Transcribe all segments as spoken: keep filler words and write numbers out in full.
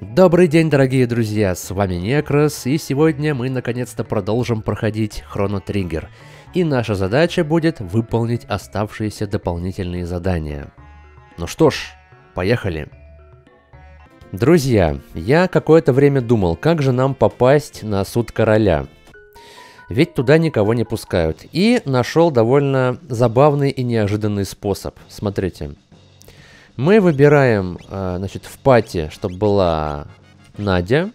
Добрый день, дорогие друзья, с вами Некрас, и сегодня мы наконец-то продолжим проходить Хроно Триггер, и наша задача будет выполнить оставшиеся дополнительные задания. Ну что ж, поехали! Друзья, я какое-то время думал, как же нам попасть на суд короля, ведь туда никого не пускают, и нашел довольно забавный и неожиданный способ, смотрите. Мы выбираем, значит, в пати, чтобы была Надя.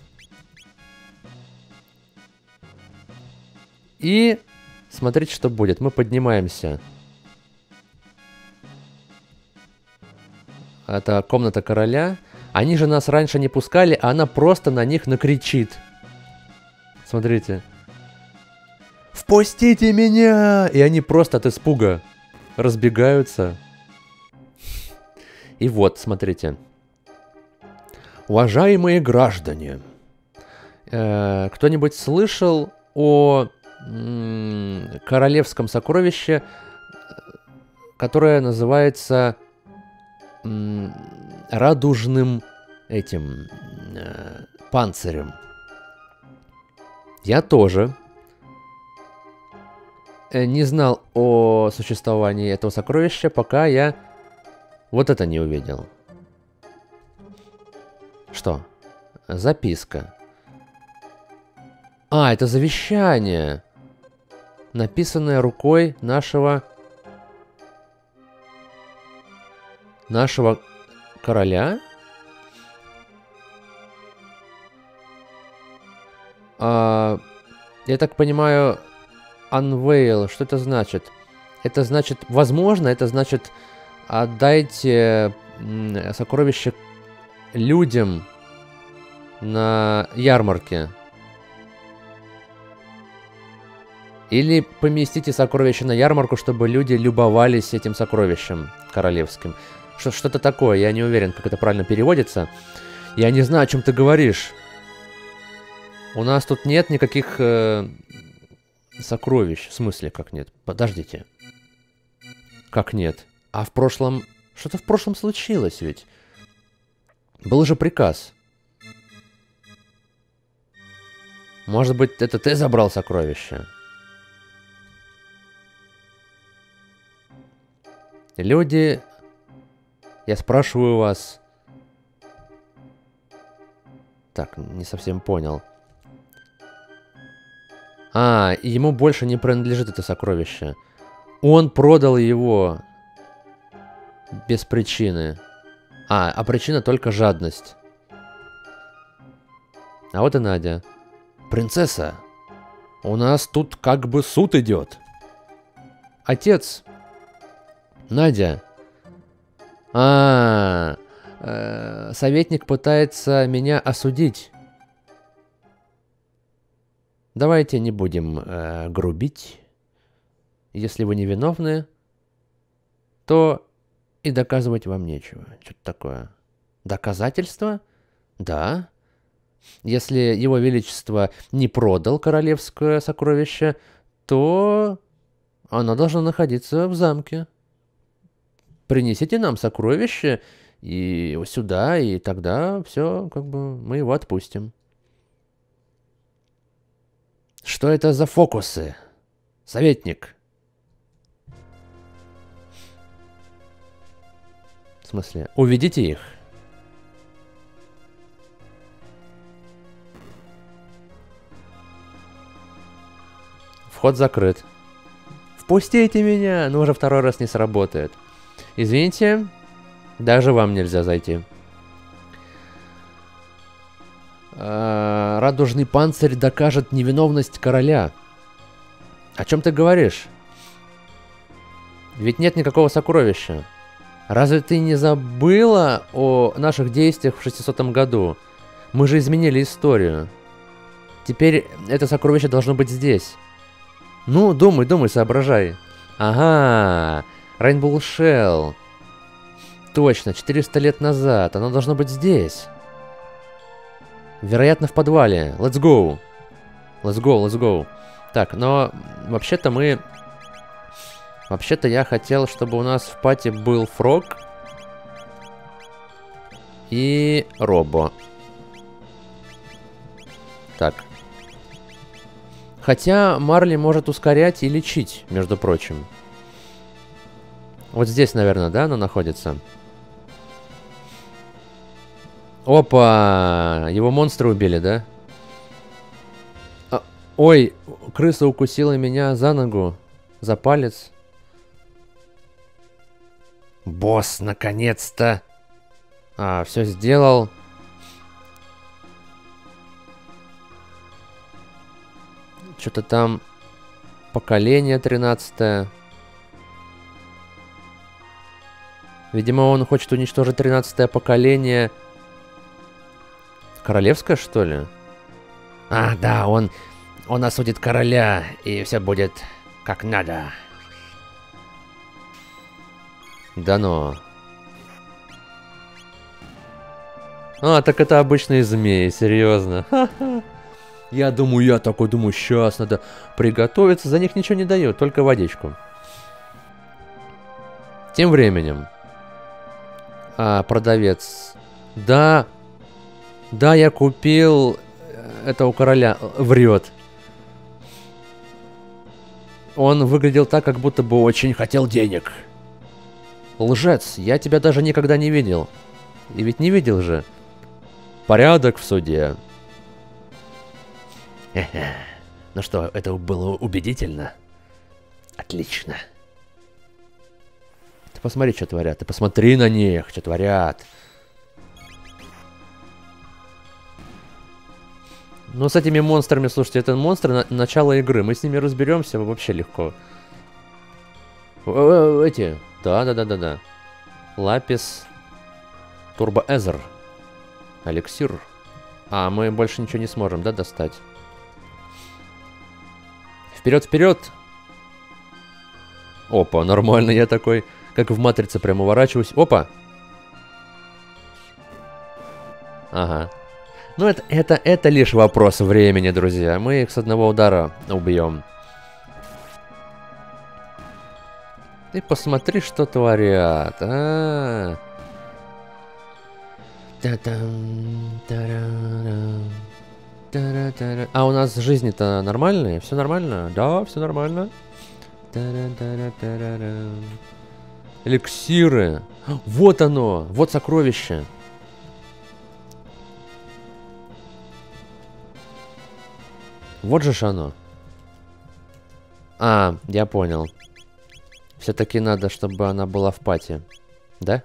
И смотрите, что будет. Мы поднимаемся. Это комната короля. Они же нас раньше не пускали, а она просто на них накричит. Смотрите. «Впустите меня!» И они просто от испуга разбегаются. И вот, смотрите. Уважаемые граждане, э, кто-нибудь слышал о м- королевском сокровище, которое называется м- радужным этим э, панцирем? Я тоже не знал о существовании этого сокровища, пока я вот это не увидел. Что? Записка. А, это завещание, написанное рукой нашего... Нашего короля? А, я так понимаю, unveil, что это значит? Это значит, возможно, это значит... Отдайте сокровища людям на ярмарке. Или поместите сокровища на ярмарку, чтобы люди любовались этим сокровищем королевским. Что-то такое, я не уверен, как это правильно переводится. Я не знаю, о чем ты говоришь. У нас тут нет никаких э, сокровищ. В смысле, как нет? Подождите. Как нет? А в прошлом... Что-то в прошлом случилось ведь. Был же приказ. Может быть, это ты забрал сокровища? Люди... Я спрашиваю вас... Так, не совсем понял. А, ему больше не принадлежит это сокровище. Он продал его... Без причины. А, а причина только жадность. А вот и Надя. Принцесса, у нас тут как бы суд идет. Отец. Надя. А, э, советник пытается меня осудить. Давайте не будем э, грубить. Если вы невиновны, то... И доказывать вам нечего. Что-то такое. Доказательства? Да. Если его величество не продал королевское сокровище, то оно должно находиться в замке. Принесите нам сокровище и сюда, и тогда все, как бы, мы его отпустим. Что это за фокусы, советник? В смысле? Уведите их. Вход закрыт. Впустите меня! Но уже второй раз не сработает. Извините, даже вам нельзя зайти. Радужный панцирь докажет невиновность короля. О чем ты говоришь? Ведь нет никакого сокровища. Разве ты не забыла о наших действиях в шестисотом году? Мы же изменили историю. Теперь это сокровище должно быть здесь. Ну, думай, думай, соображай. Ага, Rainbow Shell. Точно, четыреста лет назад. Оно должно быть здесь. Вероятно, в подвале. Let's go. Let's go, let's go. Так, но вообще-то мы... Вообще-то я хотел, чтобы у нас в пати был Фрог и Робо. Так. Хотя Марли может ускорять и лечить, между прочим. Вот здесь, наверное, да, она находится? Опа! Его монстры убили, да? А, ой, крыса укусила меня за ногу, за палец. Босс, наконец-то! А, все сделал. Что-то там... Поколение тринадцатое. Видимо, он хочет уничтожить тринадцатое поколение... Королевское, что ли? А, да, он... Он осудит короля, и все будет как надо. Да но... А, так это обычные змеи, серьезно. Ха-ха. Я думаю, я такой думаю, сейчас надо приготовиться. За них ничего не дают, только водичку. Тем временем. А, продавец. Да. Да, я купил. Это у короля. Врет. Он выглядел так, как будто бы очень хотел денег. Лжец, я тебя даже никогда не видел. И ведь не видел же. Порядок в суде. Ну что, это было убедительно? Отлично. Ты посмотри, что творят. Ты посмотри на них, что творят. Ну, с этими монстрами, слушайте, это монстры на начала игры. Мы с ними разберемся вообще легко. Эти. Да-да-да-да-да. Лапис. Турбоэзер. Эликсир. А, мы больше ничего не сможем, да, достать? Вперед, вперед! Опа, нормально, я такой, как в матрице, прям уворачиваюсь. Опа! Ага. Ну, это, это, это лишь вопрос времени, друзья. Мы их с одного удара убьем. Ты посмотри, что творят. А-а-а. А у нас жизни-то нормальные? Все нормально? Да, все нормально. Эликсиры. Вот оно! Вот сокровище. Вот же ж оно. А, я понял. Все-таки надо, чтобы она была в пати. Да?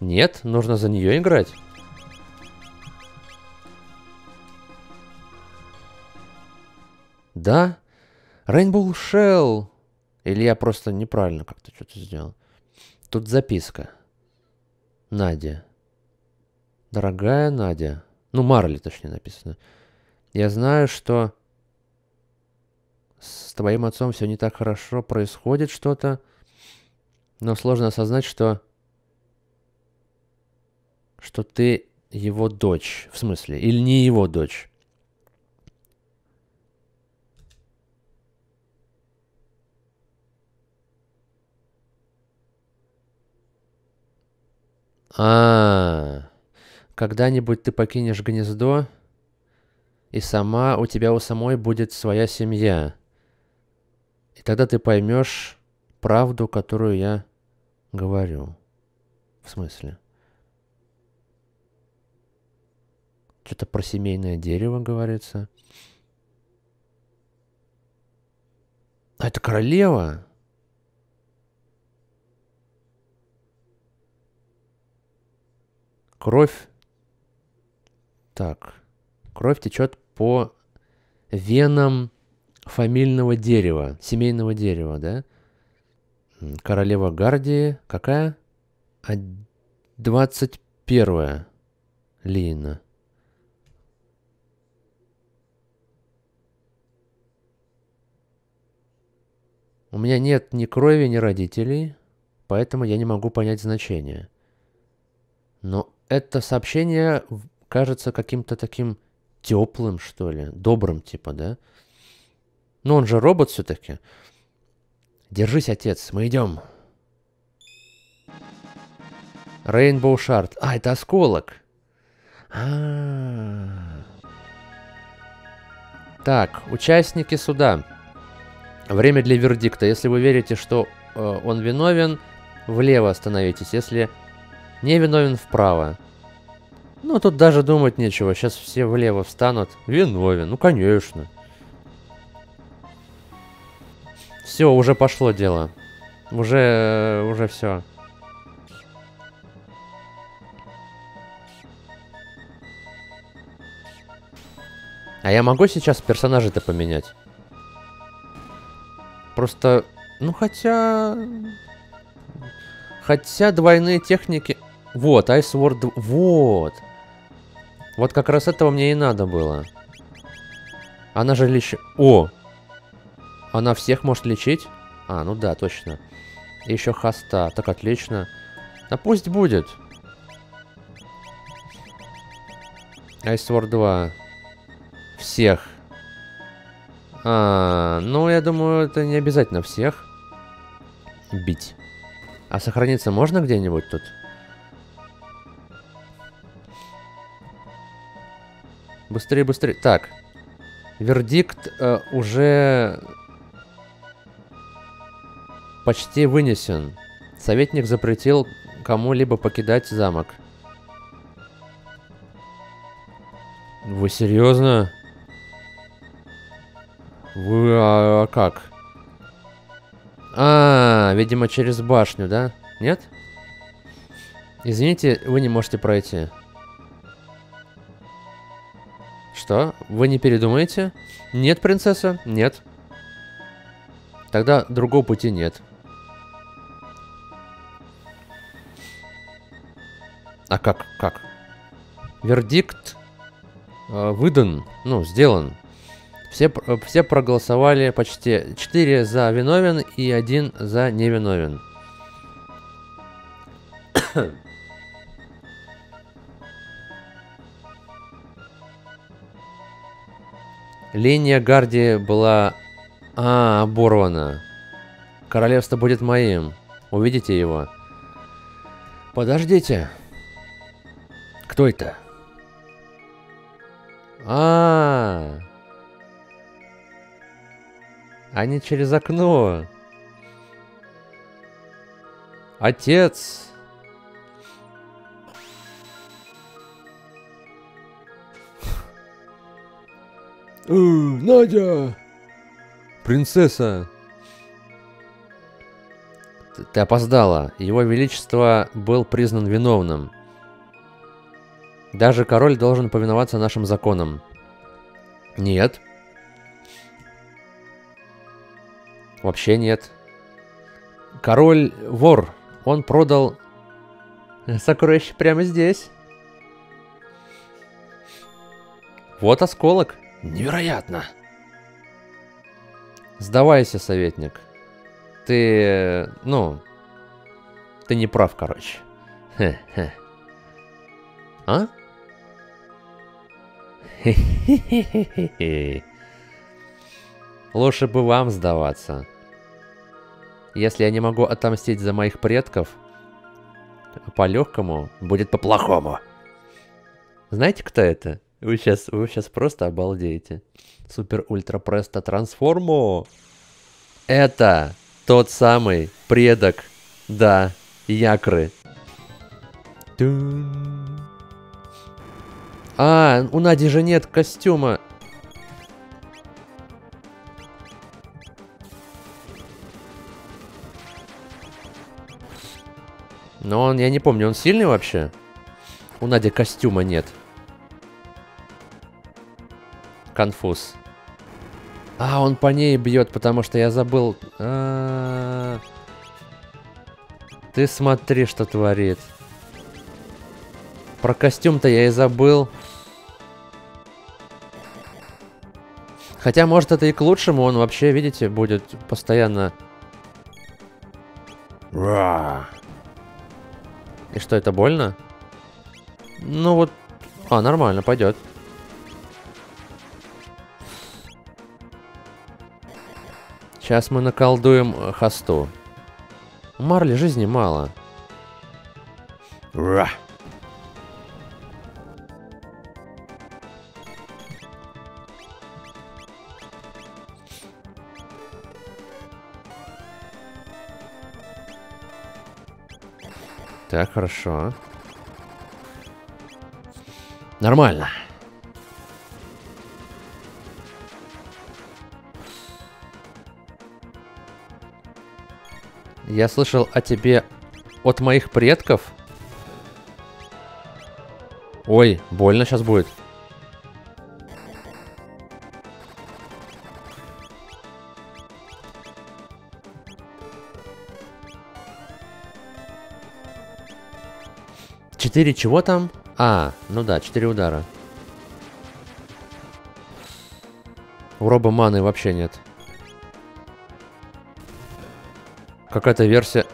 Нет, нужно за нее играть. Да? Rainbow Shell. Или я просто неправильно как-то что-то сделал. Тут записка. Надя. Дорогая Надя. Ну, Марли, точнее, написано. Я знаю, что с твоим отцом все не так хорошо, происходит что-то. Но сложно осознать, что... Что ты его дочь. В смысле? Или не его дочь? А, -а, -а. Когда-нибудь ты покинешь гнездо, и сама у тебя у самой будет своя семья. И тогда ты поймешь правду, которую я говорю. В смысле? Что-то про семейное дерево говорится. А это королева? Кровь. Так. Кровь течет по венам фамильного дерева. Семейного дерева, да? Королева Гардии. Какая? двадцать первая. Лина. У меня нет ни крови, ни родителей, поэтому я не могу понять значение. Но это сообщение кажется каким-то таким теплым, что ли, добрым типа, да? Но он же робот все-таки. Держись, отец, мы идем. Rainbow Shard. А, это осколок. А-а-а. Так, участники суда. Время для вердикта. Если вы верите, что э, он виновен, влево остановитесь. Если не виновен, вправо. Ну, тут даже думать нечего. Сейчас все влево встанут. Виновен. Ну, конечно. Все, уже пошло дело. Уже... Уже все. А я могу сейчас персонажа-то поменять? Просто... Ну, хотя... Хотя двойные техники... Вот, Ice War... Вот! Вот как раз этого мне и надо было. Она же лечит... О! Она всех может лечить? А, ну да, точно. И еще хоста. Так, отлично. Да пусть будет. Ice War два. Всех. А, ну, я думаю, это не обязательно всех бить. А сохраниться можно где-нибудь тут? Быстрее, быстрее. Так. Вердикт э, уже почти вынесен. Советник запретил кому-либо покидать замок. Вы серьезно? Вы... А, а как? А, видимо, через башню, да? Нет? Извините, вы не можете пройти. Что? Вы не передумаете? Нет, принцесса? Нет. Тогда другого пути нет. А как? Как? Вердикт э, выдан. Ну, сделан. Все, все проголосовали почти. Четыре за виновен и один за невиновен. Линия Гардии была... А, оборвана. Королевство будет моим. Увидите его. Подождите. Кто это? А, -а, а, они через окно. Отец. Э, Надя! Принцесса! Ты, ты опоздала. Его Величество был признан виновным. Даже король должен повиноваться нашим законам. Нет. Вообще нет. Король вор. Он продал... Сокровище прямо здесь. Вот осколок. Невероятно! Сдавайся, советник. Ты... ну... Ты не прав, короче. Хе-хе. А? Хе-хе-хе-хе-хе. Лучше бы вам сдаваться. Если я не могу отомстить за моих предков, по-легкому будет по-плохому. Знаете, кто это? Вы сейчас, вы сейчас просто обалдеете. Супер Ультра Престо Трансформу. Это тот самый предок. Да, Якры. Тун. А, у Нади же нет костюма. Но он, я не помню, он сильный вообще? У Нади костюма нет. Конфуз. А, он по ней бьет, потому что я забыл. А -а -а. Ты смотри, что творит. Про костюм-то я и забыл. Хотя, может, это и к лучшему. Он вообще, видите, будет постоянно... И что, это больно? Ну вот... А, нормально, пойдет. Сейчас мы наколдуем хосту. Марли жизни мало. Ра. Так, хорошо. Нормально. Я слышал о тебе от моих предков. Ой, больно сейчас будет. Четыре чего там? А, ну да, четыре удара. У Роба маны вообще нет. Какая-то версия...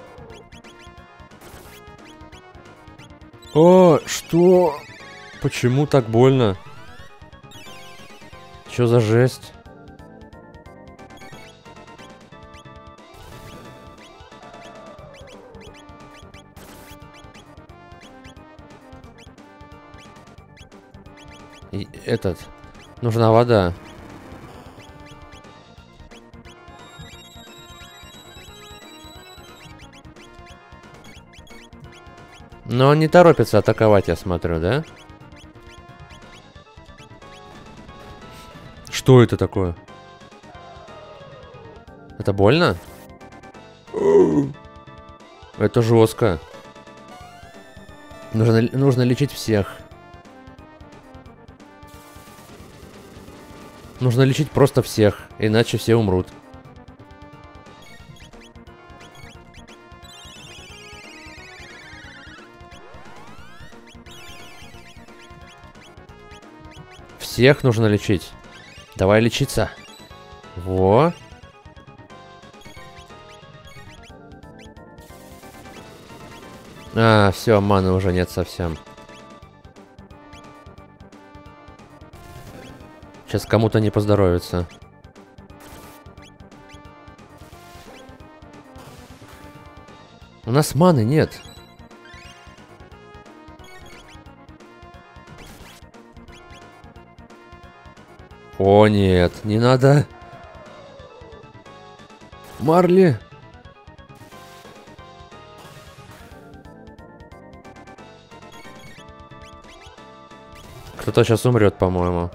О, что? Почему так больно? Чё за жесть? И этот... Нужна вода. Но он не торопится атаковать, я смотрю, да? Что это такое? Это больно? Это жестко. Нужно, нужно лечить всех. Нужно лечить просто всех, иначе все умрут. Всех нужно лечить. Давай лечиться. Во. А, все, маны уже нет совсем. Сейчас кому-то не поздоровится. У нас маны нет. О, нет, не надо. Марли. Кто-то сейчас умрет, по-моему.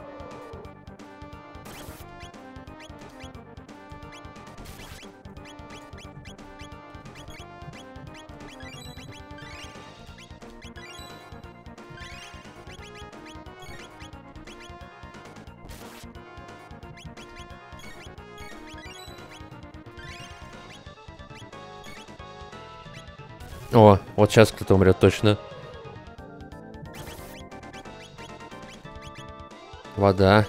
О, вот сейчас кто-то умрет точно. Вода.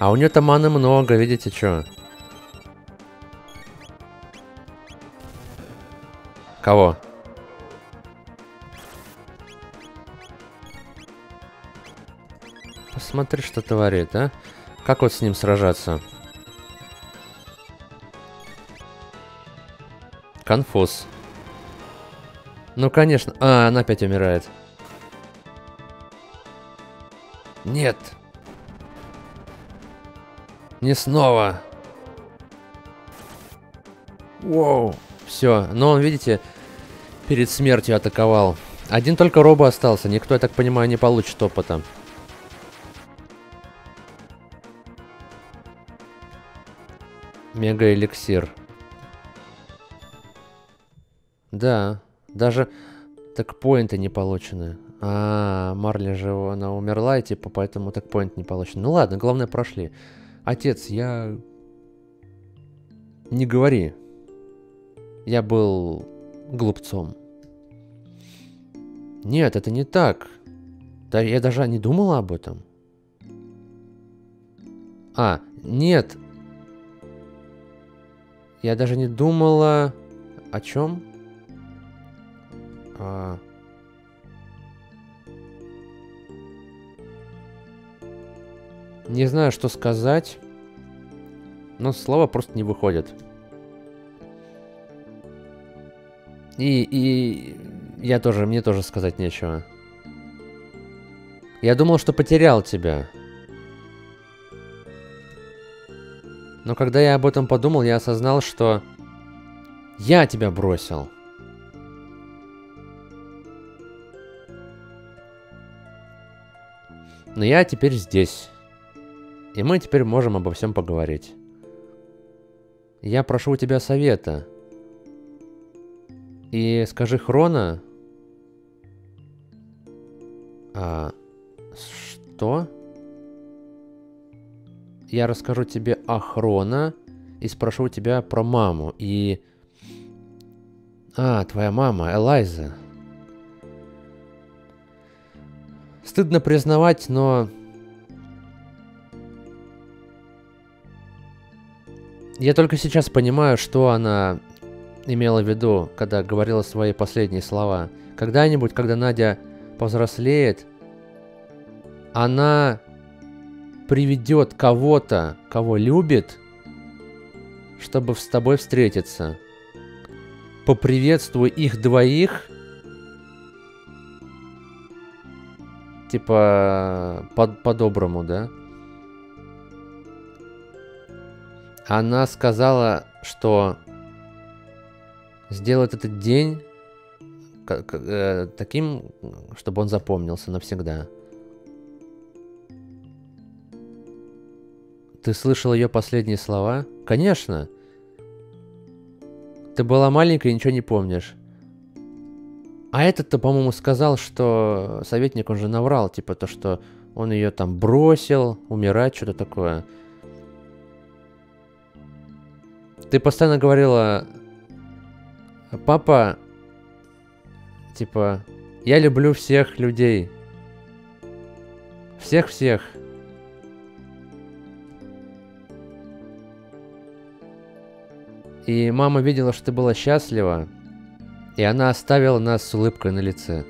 А у нее-то маны много, видите, что? Кого? Посмотри, что творит, а? Как вот с ним сражаться? Конфуз. Ну, конечно. А, она опять умирает. Нет. Не снова. Воу. Все. Но он, видите, перед смертью атаковал. Один только Робо остался. Никто, я так понимаю, не получит опыта. Мега эликсир. Да, даже так поинты не получены. А, Марли же, она умерла, и типа, поэтому так поинт не получен. Ну ладно, главное, прошли. Отец, я... Не говори. Я был глупцом. Нет, это не так. Да я даже не думала об этом. А, нет. Я даже не думала... О чем? А... Не знаю, что сказать, но слова просто не выходят. И, и я тоже, мне тоже сказать нечего. Я думал, что потерял тебя. Но когда я об этом подумал, я осознал, что Я тебя бросил. Но я теперь здесь. И мы теперь можем обо всем поговорить. Я прошу у тебя совета. И скажи Хроно... А... Что? Я расскажу тебе о Хроно и спрошу у тебя про маму и... А, твоя мама, Элайза. Стыдно признавать, но... Я только сейчас понимаю, что она имела в виду, когда говорила свои последние слова. Когда-нибудь, когда Надя повзрослеет, она приведет кого-то, кого любит, чтобы с тобой встретиться. Поприветствуй их двоих. Типа, по-доброму, да? Она сказала, что сделает этот день таким, чтобы он запомнился навсегда. Ты слышал ее последние слова? Конечно. Ты была маленькая и ничего не помнишь. А этот-то, по-моему, сказал, что советник, он же наврал, типа то, что он ее там бросил, умирать, что-то такое. Ты постоянно говорила, папа, типа, я люблю всех людей. Всех-всех. И мама видела, что ты была счастлива, и она оставила нас с улыбкой на лице.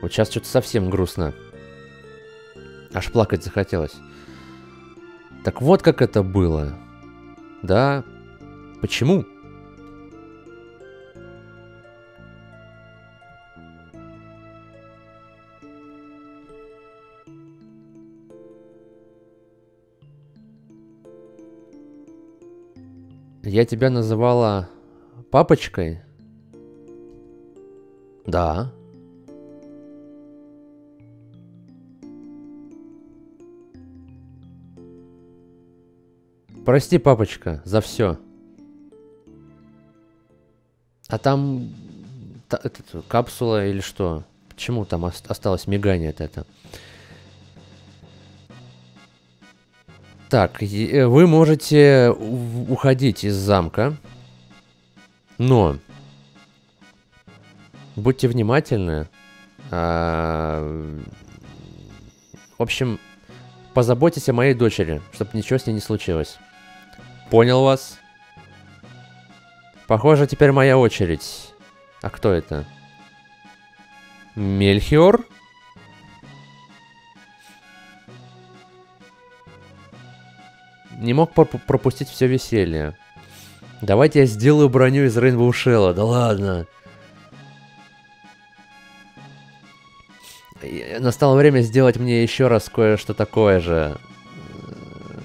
Вот сейчас что-то совсем грустно. Аж плакать захотелось. Так вот как это было. Да? Почему? Я тебя называла папочкой? Да. Прости, папочка, за все. А там та, эта, капсула или что? Почему там осталось мигание от этого? Так, вы можете уходить из замка, но будьте внимательны. В общем, позаботьтесь о моей дочери, чтобы ничего с ней не случилось. Понял вас? Похоже, теперь моя очередь. А кто это? Мельхиор? Не мог пропустить все веселье. Давайте я сделаю броню из Rainbow Shell. Да ладно. Настало время сделать мне еще раз кое-что такое же.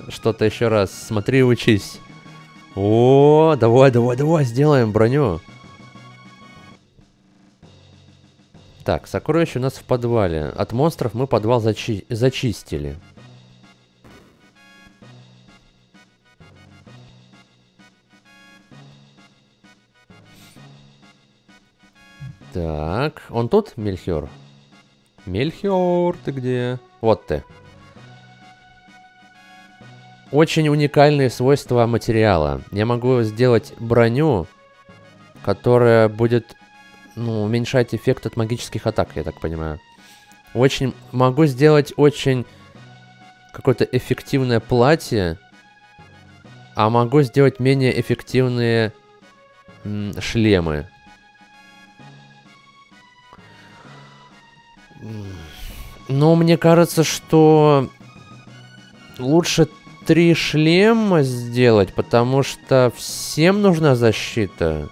Что-то еще раз. Смотри, учись. О, давай, давай, давай, сделаем броню. Так, сокровище у нас в подвале. От монстров мы подвал зачи- зачистили. Так, он тут, Мельхиор? Мельхиор, ты где? Вот ты. Очень уникальные свойства материала. Я могу сделать броню, которая будет, ну, уменьшать эффект от магических атак, я так понимаю. Очень... Могу сделать очень какое-то эффективное платье, а могу сделать менее эффективные м, шлемы. Но мне кажется, что лучше три шлема сделать, потому что всем нужна защита.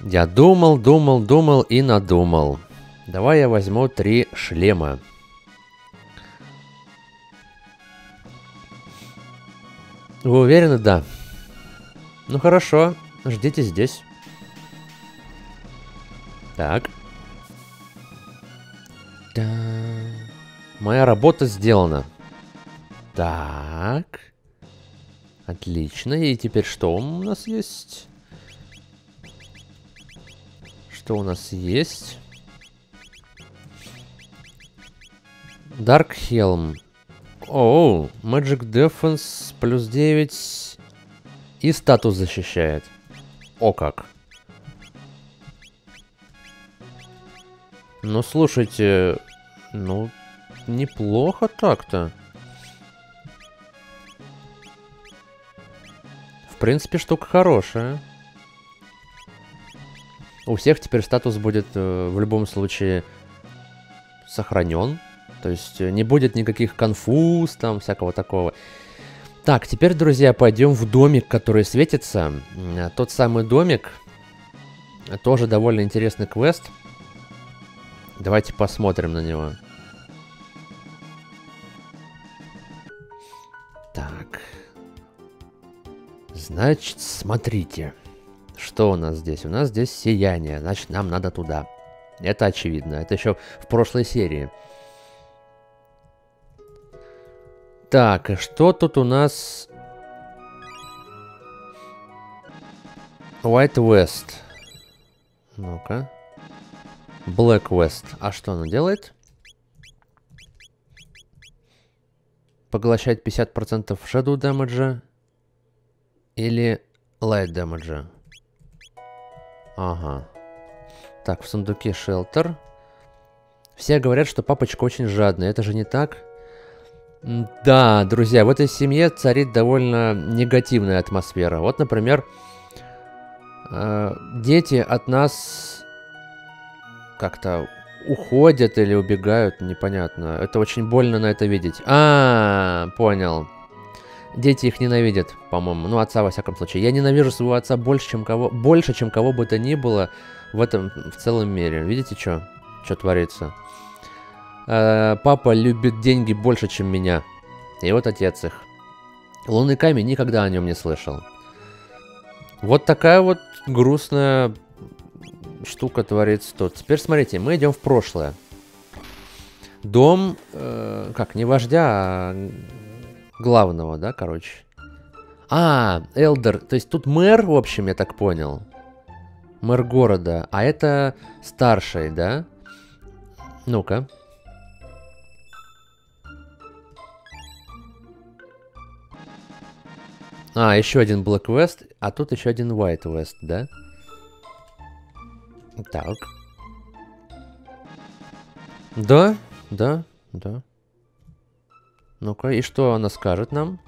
Я думал, думал, думал и надумал. Давай я возьму три шлема. Вы уверены? Да. Ну хорошо, ждите здесь. Так. Да. Моя работа сделана. Так. Отлично. И теперь что у нас есть? Что у нас есть? Dark Helm. Оу, Magic Defense плюс девять. И статус защищает. О как. Ну слушайте, ну неплохо так-то. В принципе, штука хорошая. У всех теперь статус будет э, в любом случае сохранен. То есть не будет никаких конфуз, там, всякого такого. Так, теперь, друзья, пойдем в домик, который светится. Тот самый домик. Тоже довольно интересный квест. Давайте посмотрим на него. Так. Значит, смотрите. Что у нас здесь? У нас здесь сияние. Значит, нам надо туда. Это очевидно. Это еще в прошлой серии. Так, что тут у нас? White West. Ну-ка. Black West. А что она делает? Поглощает пятьдесят процентов shadow damage или light damage. Ага. Так, в сундуке Shelter. Все говорят, что папочка очень жадная. Это же не так. Да, друзья, в этой семье царит довольно негативная атмосфера. Вот, например, дети от нас как-то уходят или убегают, непонятно. Это очень больно на это видеть. А, понял. Дети их ненавидят, по-моему. Ну, отца, во всяком случае. Я ненавижу своего отца больше, чем кого, больше, чем кого бы то ни было в этом, в целом мире. Видите, что? Что творится? Папа любит деньги больше, чем меня. И вот отец их. Лунный камень, никогда о нем не слышал. Вот такая вот грустная штука творится тут. Теперь смотрите, мы идем в прошлое. Дом, э, как, не вождя, а главного, да, короче. А, элдер, то есть тут мэр, в общем, я так понял. Мэр города, а это старший, да? Ну-ка. А, еще один Black West, а тут еще один White West, да? Так. Да, да, да. Ну-ка, и что она скажет нам?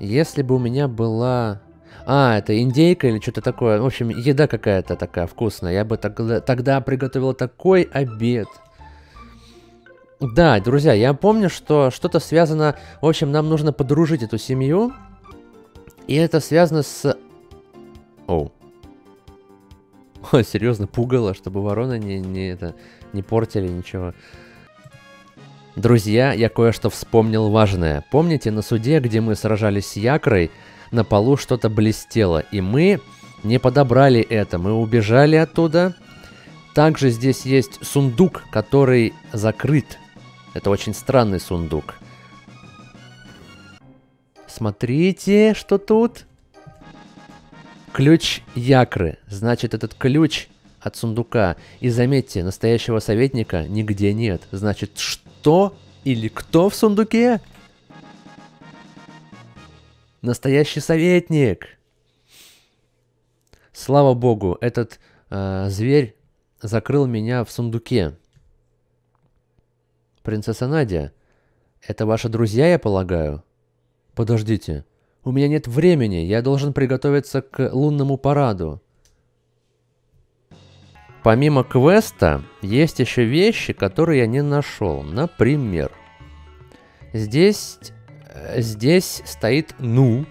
Если бы у меня была... А, это индейка или что-то такое. В общем, еда какая-то такая вкусная. Я бы тогда, тогда приготовил такой обед. Да, друзья, я помню, что что-то связано... В общем, нам нужно подружить эту семью. И это связано с... Оу. О, серьезно, пугало, чтобы вороны не, не, это, не портили ничего. Друзья, я кое-что вспомнил важное. Помните, на суде, где мы сражались с Якрой, на полу что-то блестело. И мы не подобрали это. Мы убежали оттуда. Также здесь есть сундук, который закрыт. Это очень странный сундук. Смотрите, что тут. Ключ Якры. Значит, этот ключ от сундука. И заметьте, настоящего советника нигде нет. Значит, что или кто в сундуке? Настоящий советник. Слава богу, этот э, зверь закрыл меня в сундуке. Принцесса Надя, это ваши друзья, я полагаю? Подождите, у меня нет времени, я должен приготовиться к лунному параду. Помимо квеста, есть еще вещи, которые я не нашел. Например, здесь... Здесь стоит Ну.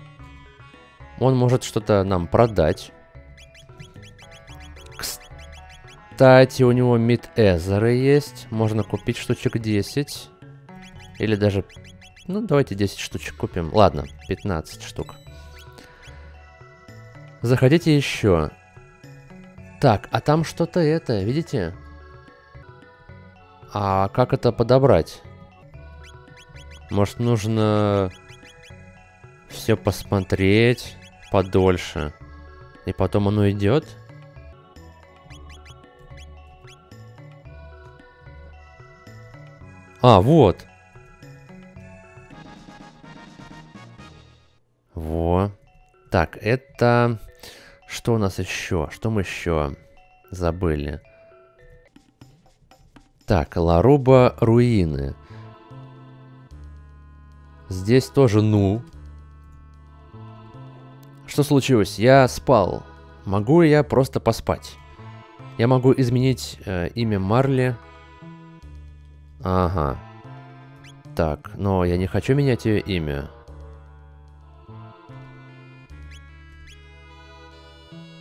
Он может что-то нам продать. Кстати, у него мид-эзеры есть. Можно купить штучек десять. Или даже... Ну, давайте десять штучек купим. Ладно, пятнадцать штук. Заходите еще. Так, а там что-то это, видите? А как это подобрать? Может, нужно все посмотреть подольше. И потом оно идет? А, вот. Во. Так, это... Что у нас еще? Что мы еще забыли? Так, Ларуба руины. Здесь тоже ну. Что случилось? Я спал. Могу я просто поспать? Я могу изменить э, имя Марли. Ага. Так, но я не хочу менять ее имя.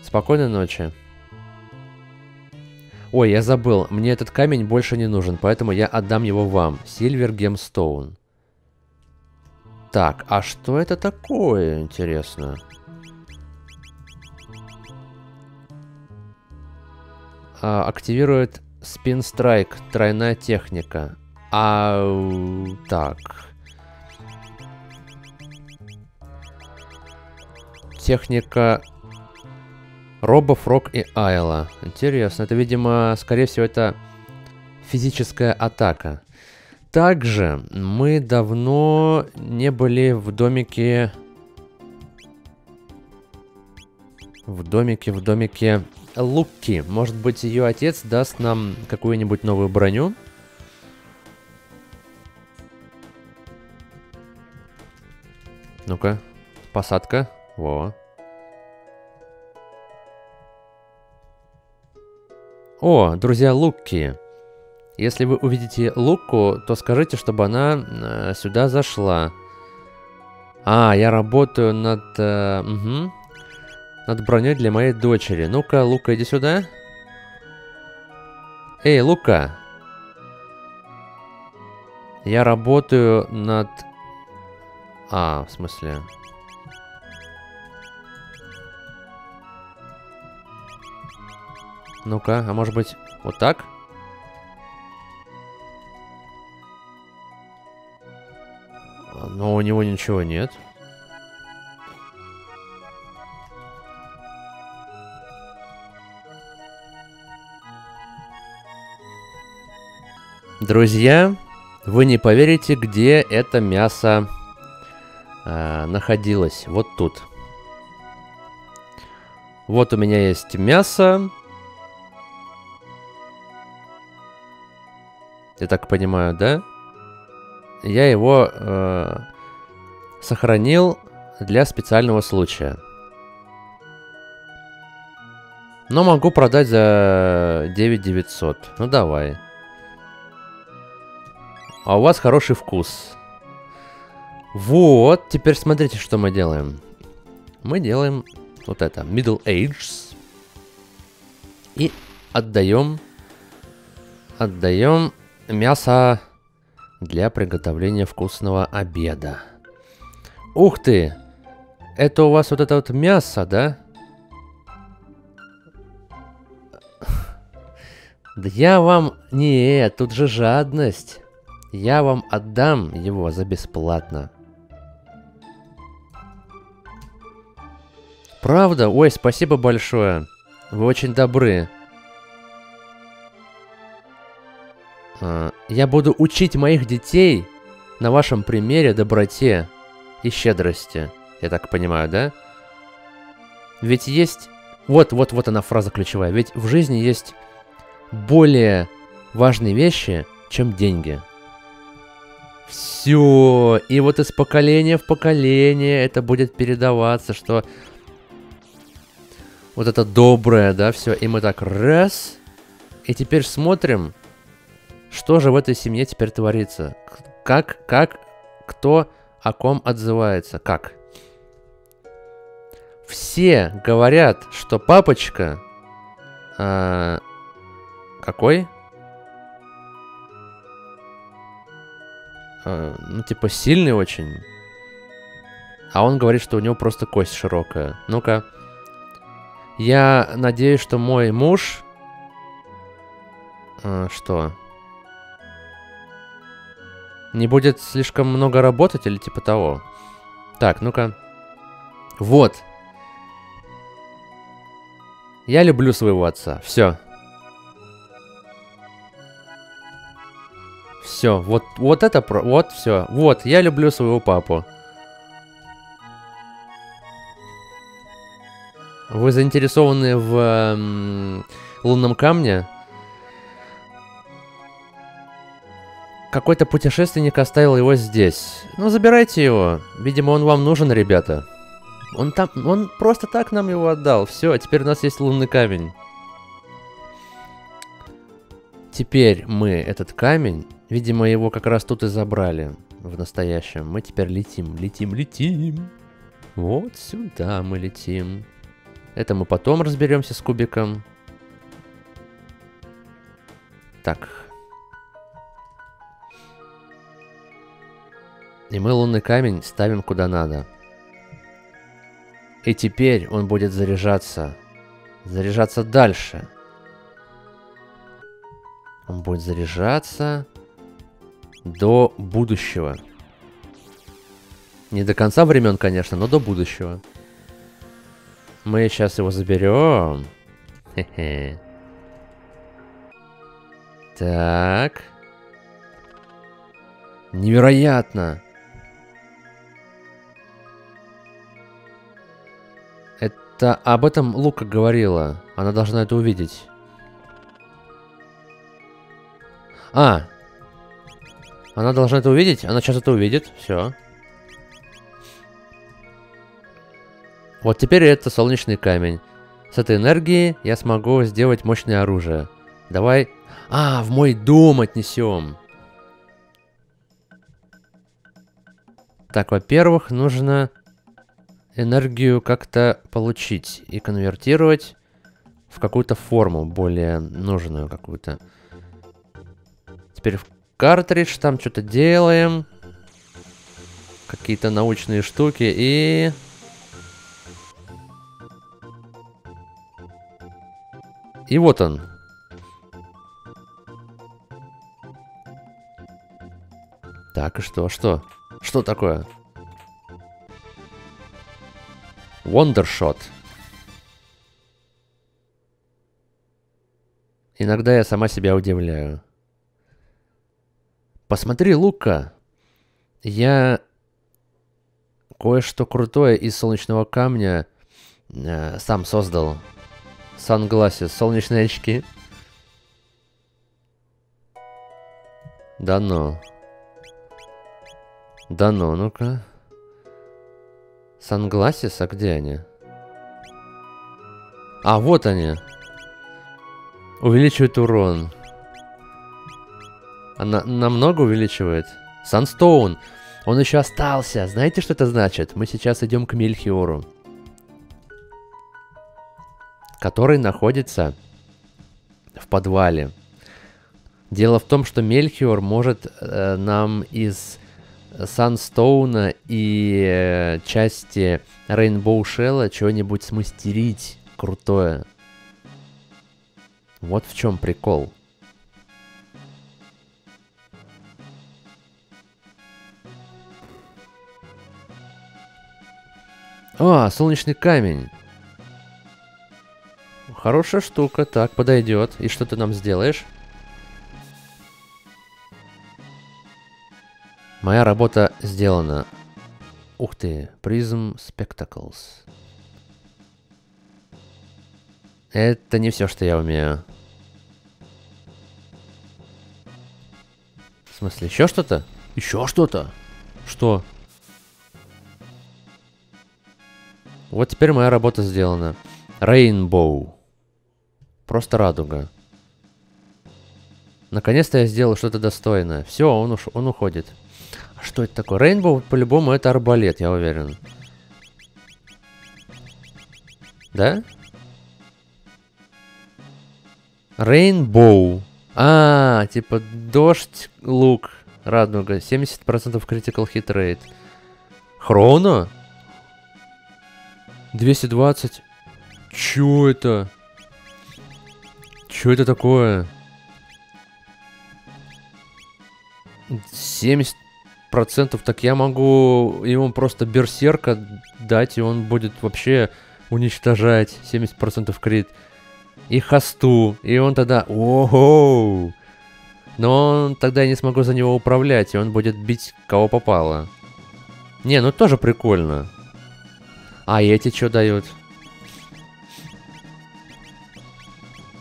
Спокойной ночи. Ой, я забыл. Мне этот камень больше не нужен, поэтому я отдам его вам. Silver Gemstone. Так, а что это такое, интересно? А, активирует Spin Strike, тройная техника. А, так. Техника... Робо, Фрог и Айла. Интересно. Это, видимо, скорее всего, это физическая атака. Также мы давно не были в домике... В домике, в домике Луки. Может быть, ее отец даст нам какую-нибудь новую броню? Ну-ка. Посадка. Во. О, друзья Луки, если вы увидите Луку, то скажите, чтобы она э, сюда зашла. А, я работаю над, э, угу, над броней для моей дочери. Ну-ка, Лука, иди сюда. Эй, Лука. Я работаю над... А, в смысле... Ну-ка, а может быть, вот так? Но у него ничего нет. Друзья, вы не поверите, где это мясо э, находилось. Вот тут. Вот у меня есть мясо. Я так понимаю, да? Я его э, сохранил для специального случая. Но могу продать за девять тысяч девятьсот. Ну давай. А у вас хороший вкус. Вот, теперь смотрите, что мы делаем. Мы делаем вот это, Middle Ages. И отдаем... Отдаем... мясо для приготовления вкусного обеда. Ух ты! Это у вас вот это вот мясо, да? Да я вам... Не, тут же жадность. Я вам отдам его за бесплатно. Правда? Ой, спасибо большое. Вы очень добры. Я буду учить моих детей на вашем примере доброте и щедрости. Я так понимаю, да? Ведь есть... Вот, вот, вот она фраза ключевая. Ведь в жизни есть более важные вещи, чем деньги. Все. И вот из поколения в поколение это будет передаваться, что... Вот это доброе, да, все. И мы так раз. И теперь смотрим... Что же в этой семье теперь творится? Как, как, кто о ком отзывается? Как? Все говорят, что папочка... Э, какой? Э, ну, типа, сильный очень. А он говорит, что у него просто кость широкая. Ну-ка. Я надеюсь, что мой муж... А, что? Не будет слишком много работать или типа того? Так, ну-ка. Вот. Я люблю своего отца. Все. Все. Вот, вот это про... Вот, все. Вот, я люблю своего папу. Вы заинтересованы в э, лунном камне? Какой-то путешественник оставил его здесь. Ну, забирайте его. Видимо, он вам нужен, ребята. Он там... Он просто так нам его отдал. Все, а теперь у нас есть лунный камень. Теперь мы этот камень... Видимо, его как раз тут и забрали в настоящем. Мы теперь летим, летим, летим. Вот сюда мы летим. Это мы потом разберемся с кубиком. Так. И мы лунный камень ставим куда надо. И теперь он будет заряжаться. Заряжаться дальше. Он будет заряжаться до будущего. Не до конца времен, конечно, но до будущего. Мы сейчас его заберем. Хе-хе. Так. Невероятно. Это об этом Лука говорила. Она должна это увидеть. А. Она должна это увидеть. Она сейчас это увидит. Все. Вот теперь это солнечный камень. С этой энергией я смогу сделать мощное оружие. Давай... А, в мой дом отнесем. Так, во-первых, нужно энергию как-то получить и конвертировать в какую-то форму, более нужную какую-то. Теперь в картридж там что-то делаем. Какие-то научные штуки и... И вот он. Так, и что? Что? Что такое? Wondershot. Иногда я сама себя удивляю. Посмотри, Лука. Я кое-что крутое из солнечного камня э, сам создал. Sunglasses, солнечные очки. Да ну. Да ну, ну-ка. Sunglasses, а где они? А, вот они. Увеличивает урон. Она намного увеличивает. Sunstone. Он еще остался. Знаете, что это значит? Мы сейчас идем к Мельхиору, который находится в подвале. Дело в том, что Мельхиор может э, нам из Санстоуна и э, части Rainbow Shell чего-нибудь смастерить крутое. Вот в чем прикол. А, солнечный камень. Хорошая штука, так, подойдет. И что ты нам сделаешь? Моя работа сделана. Ух ты, Prism Spectacles. Это не все, что я умею. В смысле, еще что-то? Еще что-то? Что? Вот теперь моя работа сделана. Rainbow. Просто радуга. Наконец-то я сделал что-то достойное. Все, он, уш... он уходит. А что это такое? Рейнбоу, по-любому, это арбалет, я уверен. Да? Рейнбоу. А, типа дождь, лук, радуга. семьдесят процентов critical hit rate. Хроно? двести двадцать. Чё это? Чё это такое? семьдесят процентов так я могу ему просто берсерка дать, и он будет вообще уничтожать. семьдесят процентов крит. И хасту. И он тогда... Ого! Но тогда я не смогу за него управлять, и он будет бить кого попало. Не, ну тоже прикольно. А эти что дают?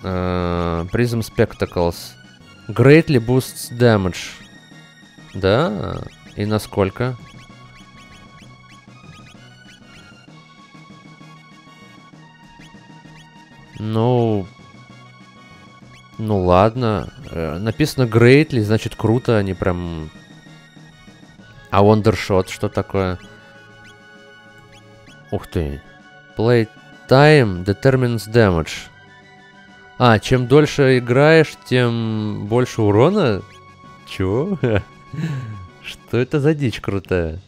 Uh, Prism Spectacles. Greatly boosts damage. Да? И насколько? Ну... Ну ладно. Uh, написано Greatly, значит круто, они прям... А Wondershot что такое? Ух ты. Play time determines damage. А, чем дольше играешь, тем больше урона? Чё? Что это за дичь крутая?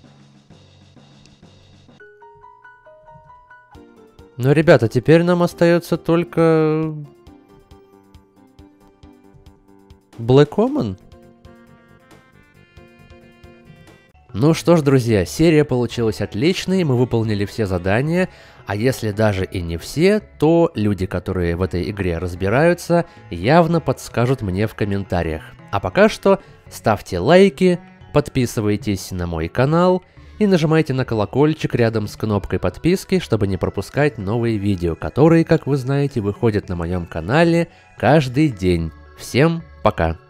Ну, ребята, теперь нам остается только... Black Omen? Ну что ж, друзья, серия получилась отличной, мы выполнили все задания, а если даже и не все, то люди, которые в этой игре разбираются, явно подскажут мне в комментариях. А пока что ставьте лайки, подписывайтесь на мой канал и нажимайте на колокольчик рядом с кнопкой подписки, чтобы не пропускать новые видео, которые, как вы знаете, выходят на моем канале каждый день. Всем пока!